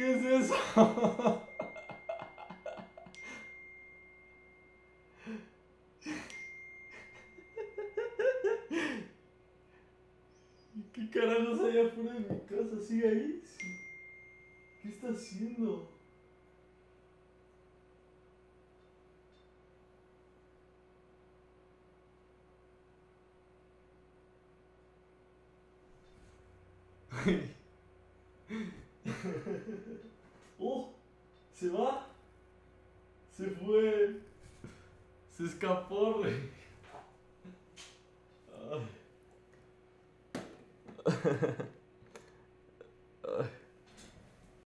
¿Qué es eso? ¿Qué carajos hay afuera de mi casa? ¿Sigue ahí? Sí. ¿Qué está haciendo? ¡Oh! ¡Se va! ¡Se fue! ¡Se escapó, güey!